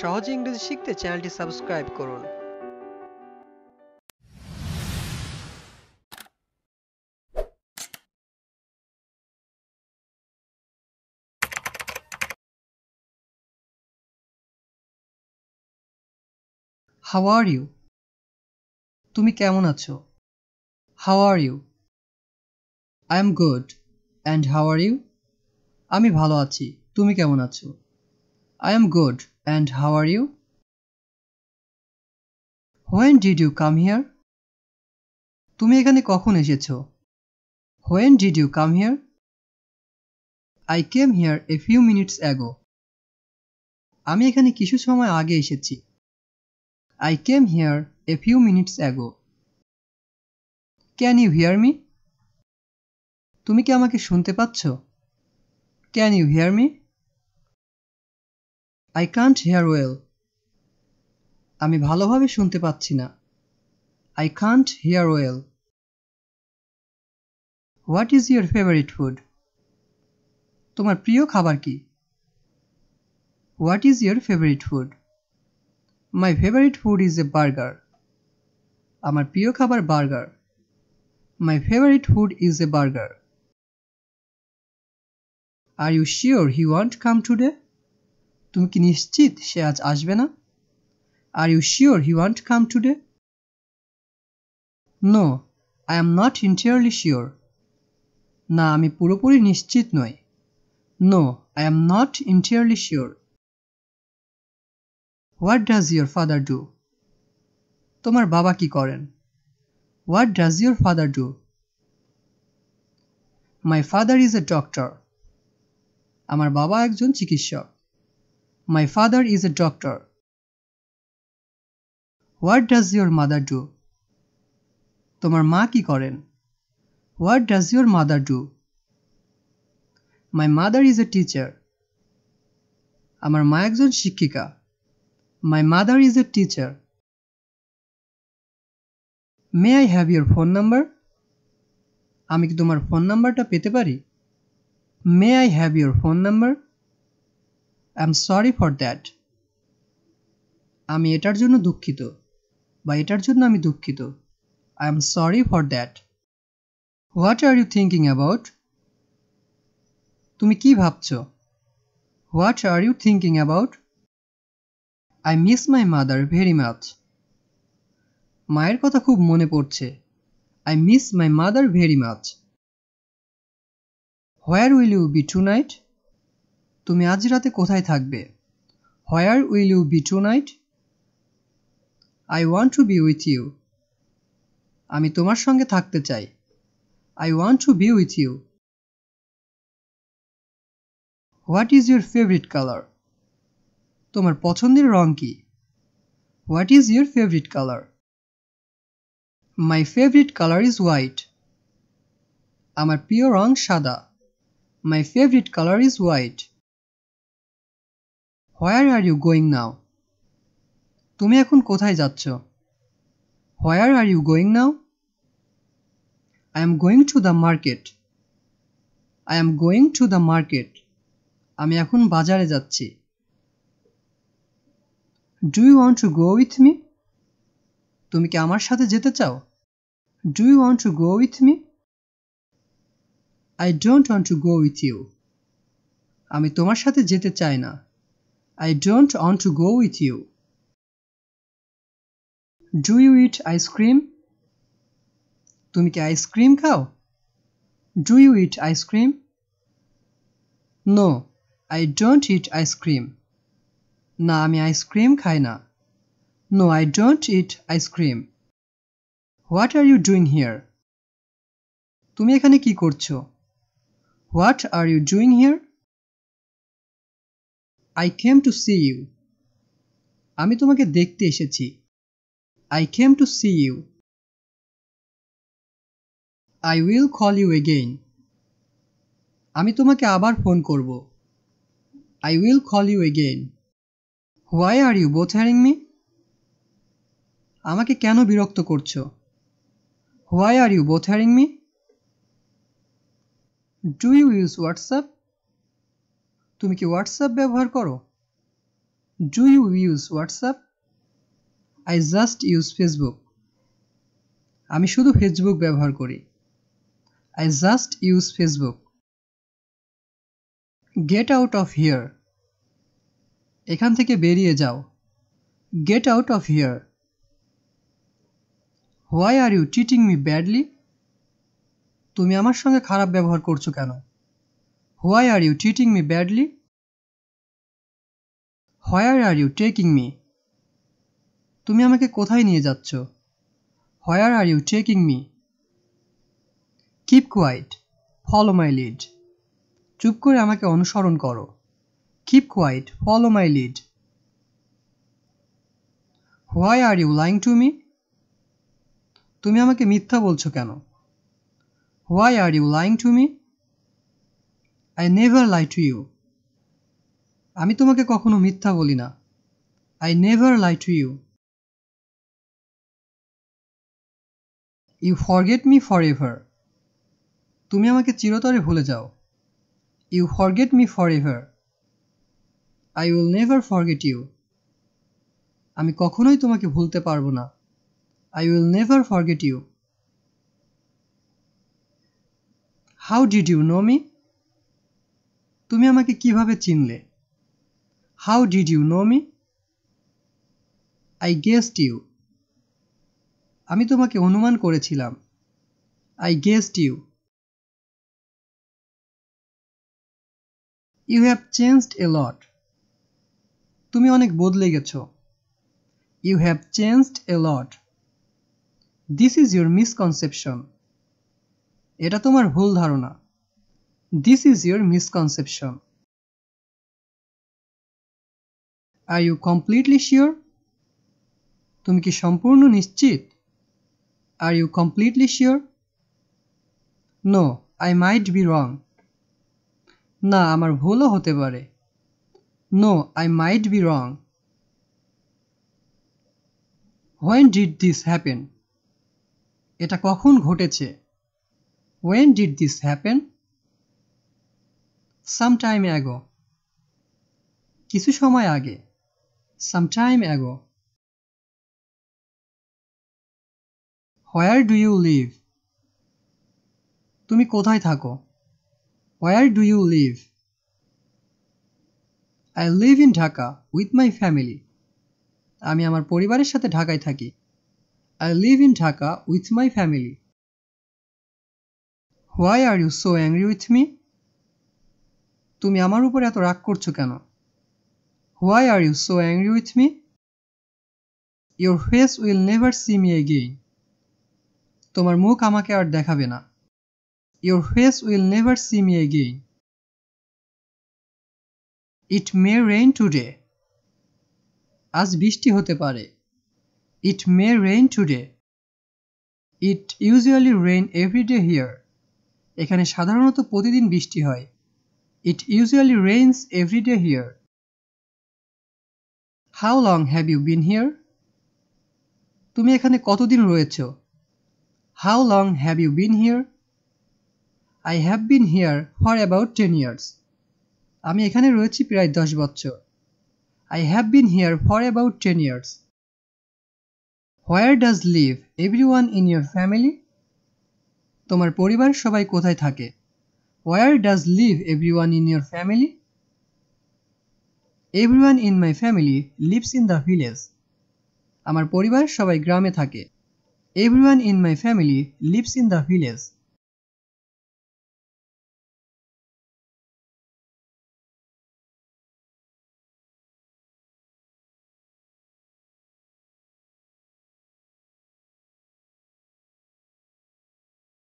সহজে ইংরেজি শিখতে চ্যানেলটি সাবস্ক্রাইব করুন। How are you? তুমি কেমন আছো? How are you? I am good. And how are you? আমি ভালো আছি। তুমি কেমন আছো? I am good. And how are you? When did you come here? তুমি এখানে কখন এসেছো? When did you come here? I came here a few minutes ago. আমি এখানে কিছু সময় আগে এসেছি। I came here a few minutes ago. Can you hear me? তুমি কি আমাকে শুনতে পাচ্ছো? Can you hear me? I can't hear well. আমি ভালোভাবে শুনতে পাচ্ছি না। I can't hear well. What is your favorite food? তোমার প্রিয় খাবার কি? What is your favorite food? My favorite food is a burger. আমার প্রিয় খাবার burger. My favorite food is a burger. Are you sure he won't come today? তুমি কি নিশ্চিত সে আজ আসবে না? Are you sure he won't come today? No, I am not entirely sure. না, আমি পুরোপুরি নিশ্চিত নই। No, I am not entirely sure. What does your father do? তোমার বাবা কি করেন? What does your father do? My father is a doctor. আমার বাবা একজন চিকিৎসক। My father is a doctor. What does your mother do? তোমার মা কি করেন? What does your mother do? My mother is a teacher. আমার মা একজন শিক্ষিকা। My mother is a teacher. May I have your phone number? আমি কি তোমার ফোন নাম্বারটা পেতে পারি? May I have your phone number? I'm sorry for that. আমি এটার জন্য দুঃখিত। বা এটার জন্য আমি দুঃখিত। I'm sorry for that. What are you thinking about? তুমি কি ভাবছো? What are you thinking about? I miss my mother very much. মায়ের কথা খুব মনে পড়ছে। I miss my mother very much. Where will you be tonight? তুমি আজ রাতে কোথায় থাকবে? Where will you be tonight? I want to be with you. আমি তোমার সঙ্গে থাকতে চাই। I want to be with you. What is your favorite color? তোমার পছন্দের রং কি? What is your favorite color? My favorite color is white. আমার প্রিয় রং সাদা। My favorite color is white. Where are you going now? তুমি এখন কোথায় যাচ্ছ? Where are you going now? I am going to the market. I am going to the market. আমি এখন বাজারে যাচ্ছি। Do you want to go with me? তুমি কি আমার সাথে যেতে চাও? Do you want to go with me? I don't want to go with you. আমি তোমার সাথে যেতে চাই না। I don't want to go with you. Do you eat ice cream? তুমি কি ice cream খাও? Do you eat ice cream? No, I don't eat ice cream. না, আমি ice cream খাই না। No, I don't eat ice cream. What are you doing here? তুমি এখানে কি করছো? What are you doing here? I came to see you. আমি তোমাকে দেখতে এসেছি। I came to see you. I will call you again. আমি তোমাকে আবার ফোন করব। I will call you again. Why are you bothering me? আমাকে কেন বিরক্ত করছো? Why are you bothering me? Do you use WhatsApp? তুমি কি WhatsApp ব্যবহার করো? Do you use WhatsApp? I just use Facebook. আমি শুধু Facebook ব্যবহার করি। I just use Facebook. Get out of here. এখান থেকে বেরিয়ে যাও। Get out of here. Why are you treating me badly? তুমি আমার সঙ্গে খারাপ ব্যবহার করছো কেন? Why are you treating me badly? Where are you taking me? তুমি আমাকে কোথায় নিয়ে যাচ্ছ? Where are you taking me? Keep quiet. Follow my lead. চুপ করে আমাকে অনুসরণ করো। Keep quiet. Follow my lead. Why are you lying to me? তুমি আমাকে মিথ্যা বলছো কেন? Why are you lying to me? I never lie to you. আমি তোমাকে কখনো মিথ্যা বলি না। I never lie to you. You forget me forever. তুমি আমাকে চিরতরে ভুলে যাও। You forget me forever. I will never forget you. আমি কখনোই তোমাকে ভুলতে পারবো না। I will never forget you. How did you know me? তুমি আমাকে কিভাবে চিনলে? How did you know me? I guessed you. আমি তোমাকে অনুমান করেছিলাম। I guessed you. You have changed a lot. তুমি অনেক বদলে গেছো। You have changed a lot. This is your misconception. এটা তোমার ভুল ধারণা। This is your misconception. Are you completely sure? তুমি কি সম্পূর্ণ নিশ্চিত? Are you completely sure? No, I might be wrong. না, আমার ভুলও হতে পারে। No, I might be wrong. When did this happen? এটা কখন ঘটেছে? When did this happen? Some time ago. কিছু সময় আগে। Some time ago. Where do you live? তুমি কোথায় থাকো? Where do you live? I live in Dhaka with my family. আমি আমার পরিবারের সাথে ঢাকায় থাকি। I live in Dhaka with my family. Why are you so angry with me? তুমি আমার উপর এত রাগ করছো কেন? Why are you so angry with me? Your face will never see me again. তোমার মুখ আমাকে আর দেখাবে না। Your face will never see me again. It may rain today. আজ বৃষ্টি হতে পারে। It may rain today. It usually rain every day here. এখানে সাধারণত প্রতিদিন বৃষ্টি হয়। It usually rains every day here. How long have you been here? তুমি এখানে কতদিন রয়েছো? How long have you been here? I have been here for about 10 years. আমি এখানে রয়েছি প্রায় 10 বছর। I have been here for about 10 years. Where does live everyone in your family? তোমার পরিবার সবাই কোথায় থাকে? Where does live everyone in your family? Everyone in my family lives in the village. আমার পরিবার সবাই গ্রামে থাকে। Everyone in my family lives in the village.